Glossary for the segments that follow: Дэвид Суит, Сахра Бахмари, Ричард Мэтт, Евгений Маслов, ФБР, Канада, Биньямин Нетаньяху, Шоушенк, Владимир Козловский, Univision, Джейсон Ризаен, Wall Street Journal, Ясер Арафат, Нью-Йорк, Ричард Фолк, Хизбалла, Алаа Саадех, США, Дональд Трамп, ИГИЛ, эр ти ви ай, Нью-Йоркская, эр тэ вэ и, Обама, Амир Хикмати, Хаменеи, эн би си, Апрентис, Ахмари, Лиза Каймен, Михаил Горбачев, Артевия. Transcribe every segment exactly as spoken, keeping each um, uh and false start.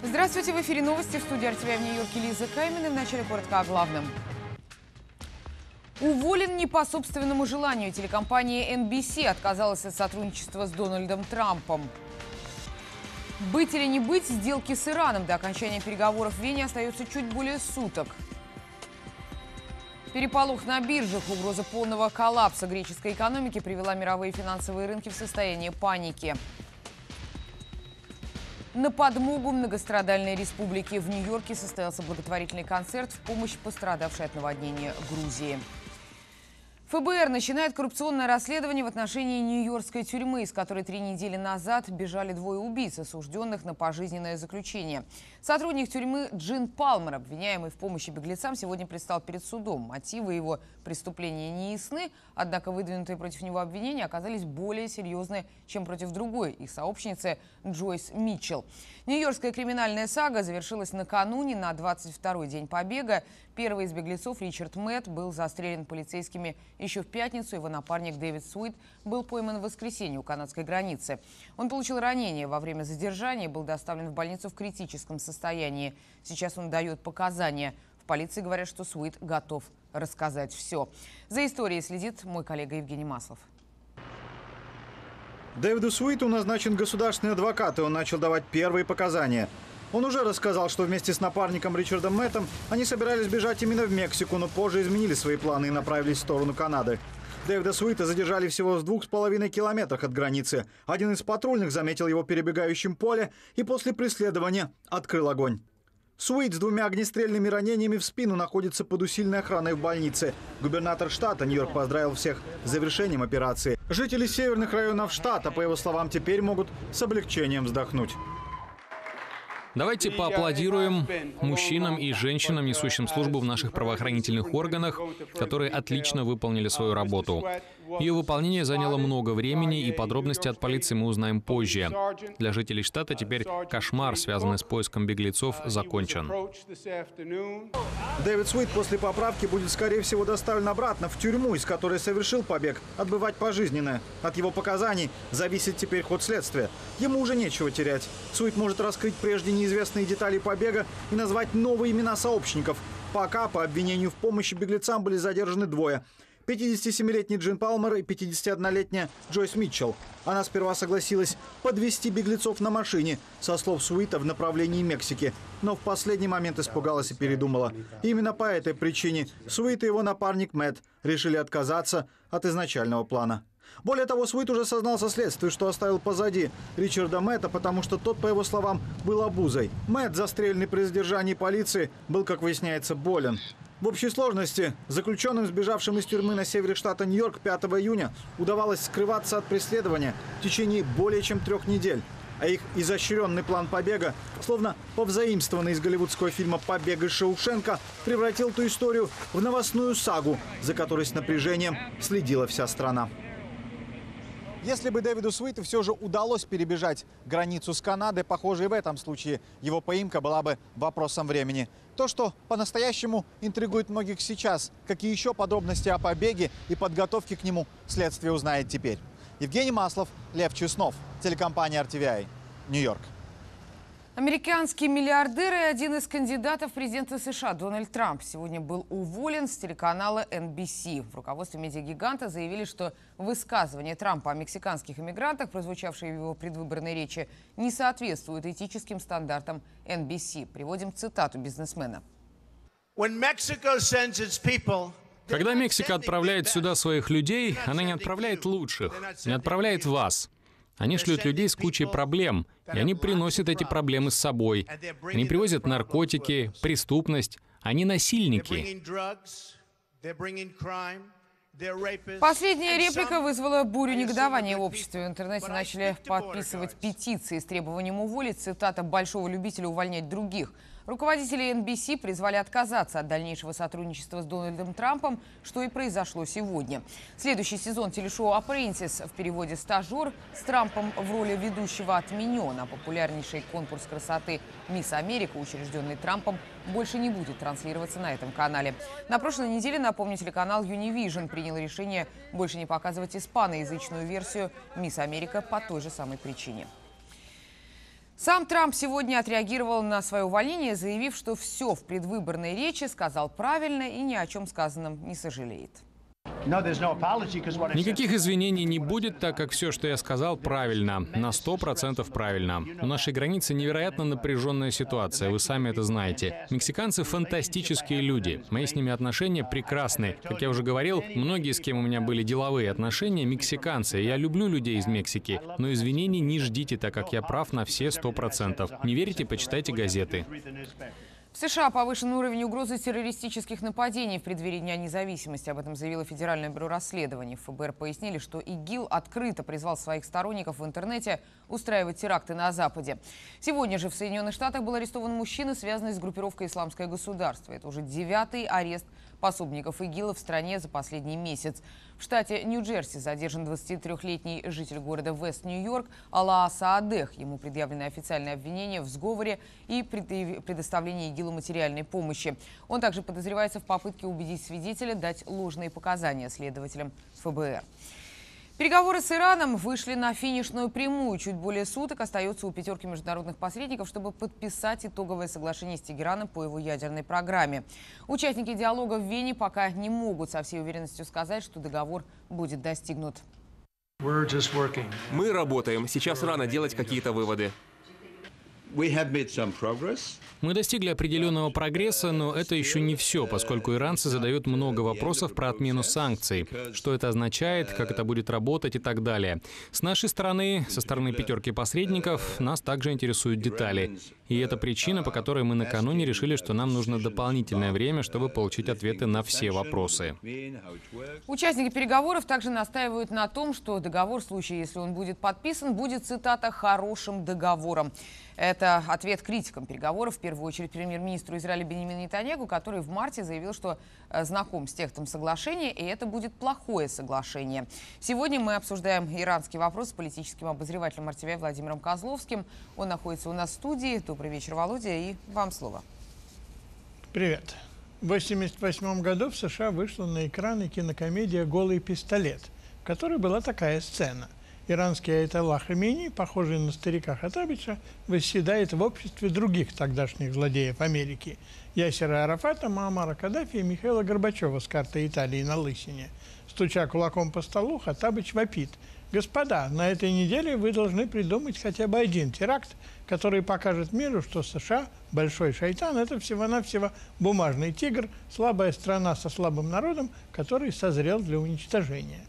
Здравствуйте, в эфире новости, в студии «Артевия» в Нью-Йорке Лиза Каймен. И вначале коротко о главном. Уволен не по собственному желанию. Телекомпания эн би си отказалась от сотрудничества с Дональдом Трампом. Быть или не быть сделки с Ираном. До окончания переговоров в Вене остается чуть более суток. Переполох на биржах. Угроза полного коллапса греческой экономики привела мировые финансовые рынки в состояние паники. На подмогу многострадальной республики в Нью-Йорке состоялся благотворительный концерт в помощь пострадавшей от наводнения Грузии. ФБР начинает коррупционное расследование в отношении нью-йоркской тюрьмы, из которой три недели назад бежали двое убийц, осужденных на пожизненное заключение. Сотрудник тюрьмы Джин Палмер, обвиняемый в помощи беглецам, сегодня предстал перед судом. Мотивы его преступления не ясны, однако выдвинутые против него обвинения оказались более серьезны, чем против другой их сообщницы Джойс Митчелл. Нью-йоркская криминальная сага завершилась накануне на двадцать второй день побега. Первый из беглецов, Ричард Мэтт, был застрелен полицейскими еще в пятницу. Его напарник Дэвид Суит был пойман в воскресенье у канадской границы. Он получил ранение во время задержания и был доставлен в больницу в критическом состоянии. Сейчас он дает показания. В полиции говорят, что Суит готов рассказать все. За историей следит мой коллега Евгений Маслов. Дэвиду Суиту назначен государственный адвокат, и он начал давать первые показания. Он уже рассказал, что вместе с напарником Ричардом Мэттом они собирались бежать именно в Мексику, но позже изменили свои планы и направились в сторону Канады. Дэвида Суита задержали всего в двух с половиной километрах от границы. Один из патрульных заметил его перебегающим поле и после преследования открыл огонь. Суит с двумя огнестрельными ранениями в спину находится под усиленной охраной в больнице. Губернатор штата Нью-Йорк поздравил всех с завершением операции. Жители северных районов штата, по его словам, теперь могут с облегчением вздохнуть. Давайте поаплодируем мужчинам и женщинам, несущим службу в наших правоохранительных органах, которые отлично выполнили свою работу. Ее выполнение заняло много времени, и подробности от полиции мы узнаем позже. Для жителей штата теперь кошмар, связанный с поиском беглецов, закончен. Дэвид Суит после поправки будет, скорее всего, доставлен обратно в тюрьму, из которой совершил побег, отбывать пожизненное. От его показаний зависит теперь ход следствия. Ему уже нечего терять. Суит может раскрыть прежде неизвестные детали побега и назвать новые имена сообщников. Пока по обвинению в помощи беглецам были задержаны двое. пятидесятисемилетний Джин Палмер и пятидесятиоднолетняя Джойс Митчелл. Она сперва согласилась подвезти беглецов на машине, со слов Суита, в направлении Мексики. Но в последний момент испугалась и передумала. И именно по этой причине Суит и его напарник Мэтт решили отказаться от изначального плана. Более того, Суит уже сознался следствию, что оставил позади Ричарда Мэтта, потому что тот, по его словам, был обузой. Мэтт, застреленный при задержании полиции, был, как выясняется, болен. В общей сложности заключенным, сбежавшим из тюрьмы на севере штата Нью-Йорк пятого июня, удавалось скрываться от преследования в течение более чем трех недель. А их изощренный план побега, словно повзаимствованный из голливудского фильма «Побег из Шоушенка», превратил эту историю в новостную сагу, за которой с напряжением следила вся страна. Если бы Дэвиду Суиту все же удалось перебежать границу с Канадой, похоже, и в этом случае его поимка была бы вопросом времени. То, что по-настоящему интригует многих сейчас, какие еще подробности о побеге и подготовке к нему следствие узнает теперь. Евгений Маслов, Лев Чеснов, телекомпания эр ти ви ай, Нью-Йорк. Американский миллиардер и один из кандидатов в президенты США Дональд Трамп сегодня был уволен с телеканала эн би си. В руководстве медиагиганта заявили, что высказывания Трампа о мексиканских иммигрантах, прозвучавшие в его предвыборной речи, не соответствуют этическим стандартам эн би си. Приводим цитату бизнесмена. Когда Мексика отправляет сюда своих людей, она не отправляет лучших, не отправляет вас. Они шлют людей с кучей проблем, и они приносят эти проблемы с собой. Они привозят наркотики, преступность, они насильники. Последняя реплика вызвала бурю негодования в обществе. В интернете начали подписывать петиции с требованием уволить, цитата, «большого любителя увольнять других». Руководители эн би си призвали отказаться от дальнейшего сотрудничества с Дональдом Трампом, что и произошло сегодня. Следующий сезон телешоу «Апрентис», в переводе «Стажер», с Трампом в роли ведущего отменен, а популярнейший конкурс красоты «Мисс Америка», учрежденный Трампом, больше не будет транслироваться на этом канале. На прошлой неделе, напомню, телеканал Univision принял решение больше не показывать испаноязычную версию «Мисс Америка» по той же самой причине. Сам Трамп сегодня отреагировал на свое увольнение, заявив, что все в предвыборной речи сказал правильно и ни о чем сказанном не сожалеет. Никаких извинений не будет, так как все, что я сказал, правильно. На сто процентов правильно. У нашей границы невероятно напряженная ситуация, вы сами это знаете. Мексиканцы фантастические люди. Мои с ними отношения прекрасны. Как я уже говорил, многие, с кем у меня были деловые отношения, мексиканцы. Я люблю людей из Мексики, но извинений не ждите, так как я прав на все сто процентов. Не верите, почитайте газеты. В США повышен уровень угрозы террористических нападений в преддверии Дня независимости. Об этом заявило Федеральное бюро расследований. В ФБР пояснили, что ИГИЛ открыто призвал своих сторонников в интернете устраивать теракты на Западе. Сегодня же в Соединенных Штатах был арестован мужчина, связанный с группировкой «Исламское государство». Это уже девятый арест пособников ИГИЛа в стране за последний месяц. В штате Нью-Джерси задержан двадцатитрёхлетний житель города Вест-Нью-Йорк Алаа Саадех. Ему предъявлены официальные обвинения в сговоре и предоставлении ИГИЛу материальной помощи. Он также подозревается в попытке убедить свидетеля дать ложные показания следователям ФБР. Переговоры с Ираном вышли на финишную прямую. Чуть более суток остается у пятерки международных посредников, чтобы подписать итоговое соглашение с Тегераном по его ядерной программе. Участники диалога в Вене пока не могут со всей уверенностью сказать, что договор будет достигнут. Мы работаем. Сейчас рано делать какие-то выводы. Мы достигли определенного прогресса, но это еще не все, поскольку иранцы задают много вопросов про отмену санкций, что это означает, как это будет работать и так далее. С нашей стороны, со стороны пятерки посредников, нас также интересуют детали. И это причина, по которой мы накануне решили, что нам нужно дополнительное время, чтобы получить ответы на все вопросы. Участники переговоров также настаивают на том, что договор, в случае, если он будет подписан, будет, цитата, «хорошим договором». Это ответ критикам переговоров, в первую очередь премьер-министру Израиля Биньямину Нетаньяху, который в марте заявил, что знаком с текстом соглашения, и это будет плохое соглашение. Сегодня мы обсуждаем иранский вопрос с политическим обозревателем эр тэ вэ и Владимиром Козловским. Он находится у нас в студии. Добрый вечер, Володя, и вам слово. Привет. В тысяча девятьсот восемьдесят восьмом году в США вышла на экраны кинокомедия «Голый пистолет», в которой была такая сцена. Иранский аятолла Хаменеи, похожий на старика Хаттабыча, восседает в обществе других тогдашних злодеев Америки – Ясера Арафата, Муаммара Каддафи и Михаила Горбачева с картой Италии на лысине. Стуча кулаком по столу, Хаттабыч вопит: «Господа, на этой неделе вы должны придумать хотя бы один теракт, который покажет миру, что США, большой шайтан, это всего-навсего бумажный тигр, слабая страна со слабым народом, который созрел для уничтожения».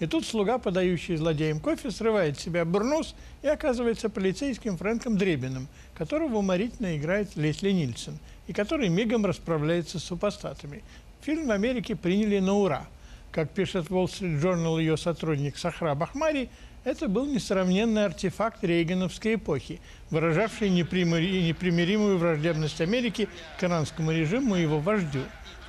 И тут слуга, подающий злодеям кофе, срывает с себя бурнус и оказывается полицейским Фрэнком Дребиным, которого уморительно играет Лесли Нильсон, и который мигом расправляется с супостатами. Фильм в Америке приняли на ура. Как пишет Wall Street Journal ее сотрудник Сахра Бахмари, это был несравненный артефакт рейгановской эпохи, выражавший непримиримую враждебность Америки к иранскому режиму и его вождю.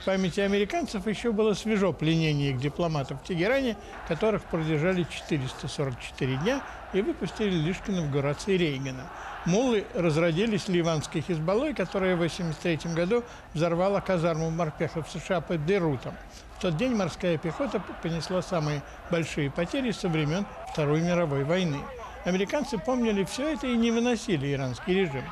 В памяти американцев еще было свежо пленение их дипломатов в Тегеране, которых продержали четыреста сорок четыре дня и выпустили лишь к инаугурации Рейгана. Муллы разродились ливанской Хизбаллой, которая в тысяча девятьсот восемьдесят третьем году взорвала казарму морпехов США под Бейрутом. В тот день морская пехота понесла самые большие потери со времен Второй мировой войны. Американцы помнили все это и не выносили иранский режим.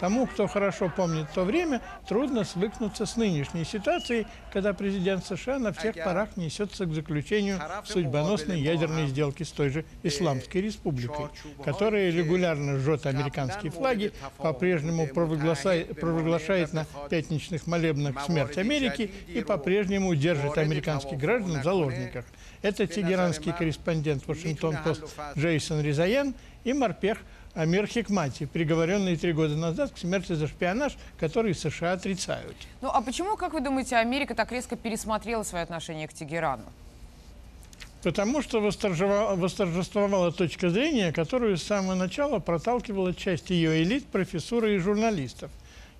Тому, кто хорошо помнит то время, трудно свыкнуться с нынешней ситуацией, когда президент США на всех парах несется к заключению судьбоносной ядерной сделки с той же Исламской Республикой, которая регулярно жжет американские флаги, по-прежнему провозглашает на пятничных молебнах смерть Америки и по-прежнему держит американских граждан в заложниках. Это тегеранский корреспондент Washington Post Джейсон Ризаен и морпех Амир Хикмати, приговоренный три года назад к смерти за шпионаж, который США отрицают. Ну а почему, как вы думаете, Америка так резко пересмотрела свое отношение к Тегерану? Потому что восторжествовала точка зрения, которую с самого начала проталкивала часть ее элит, профессуры и журналистов.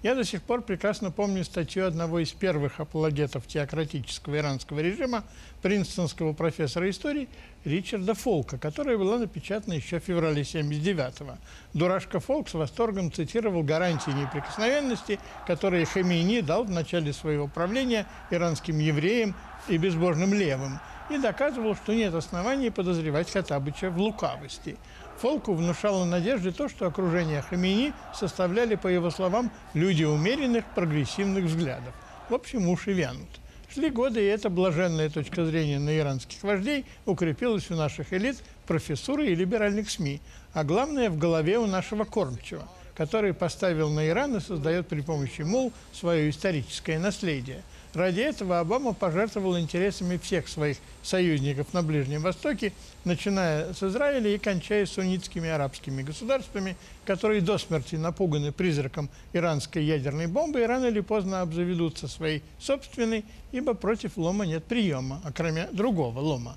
Я до сих пор прекрасно помню статью одного из первых апологетов теократического иранского режима, принстонского профессора истории Ричарда Фолка, которая была напечатана еще в феврале тысяча девятьсот семьдесят девятого. Дурашка Фолк с восторгом цитировал гарантии неприкосновенности, которые Хаменеи дал в начале своего правления иранским евреям и безбожным левым, и доказывал, что нет оснований подозревать Хаттабыча в лукавости. Фолку внушало надежды то, что окружение Хаменеи составляли, по его словам, люди умеренных, прогрессивных взглядов. В общем, уши вянут. Шли годы, и эта блаженная точка зрения на иранских вождей укрепилась у наших элит, профессуры и либеральных СМИ, а главное, в голове у нашего кормчего, который поставил на Иран и создает при помощи мул свое историческое наследие. Ради этого Обама пожертвовал интересами всех своих союзников на Ближнем Востоке, начиная с Израиля и кончая суннитскими арабскими государствами, которые до смерти напуганы призраком иранской ядерной бомбы и рано или поздно обзаведутся своей собственной, ибо против лома нет приема, а кроме другого лома.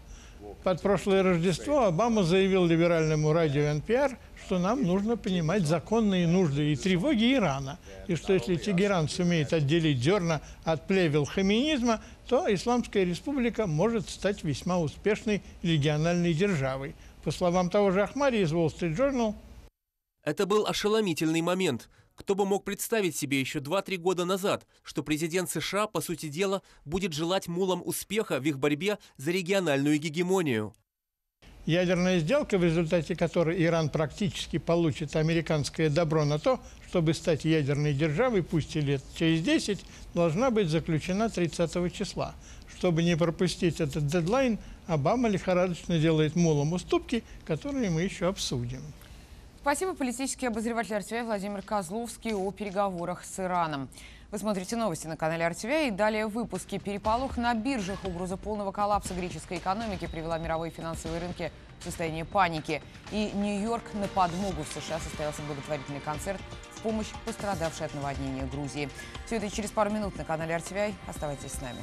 Под прошлое Рождество Обама заявил либеральному радио эн пэ эр, что нам нужно понимать законные нужды и тревоги Ирана, и что если Тегеран сумеет отделить зерна от плевел хаменеизма, то Исламская республика может стать весьма успешной региональной державой. По словам того же Ахмари из Wall Street Journal, это был ошеломительный момент. Кто бы мог представить себе еще два-три года назад, что президент США, по сути дела, будет желать мулам успеха в их борьбе за региональную гегемонию. Ядерная сделка, в результате которой Иран практически получит американское добро на то, чтобы стать ядерной державой, пусть и лет через десять, должна быть заключена тридцатого числа. Чтобы не пропустить этот дедлайн, Обама лихорадочно делает мулам уступки, которые мы еще обсудим. Спасибо, политический обозреватель эр тэ вэ и Владимир Козловский о переговорах с Ираном. Вы смотрите новости на канале эр тэ вэ и далее выпуски. Переполох на биржах. Угроза полного коллапса греческой экономики привела мировые финансовые рынки в состояние паники. И Нью-Йорк на подмогу. В США состоялся благотворительный концерт в помощь пострадавшей от наводнения Грузии. Все это через пару минут на канале эр тэ вэ и. Оставайтесь с нами.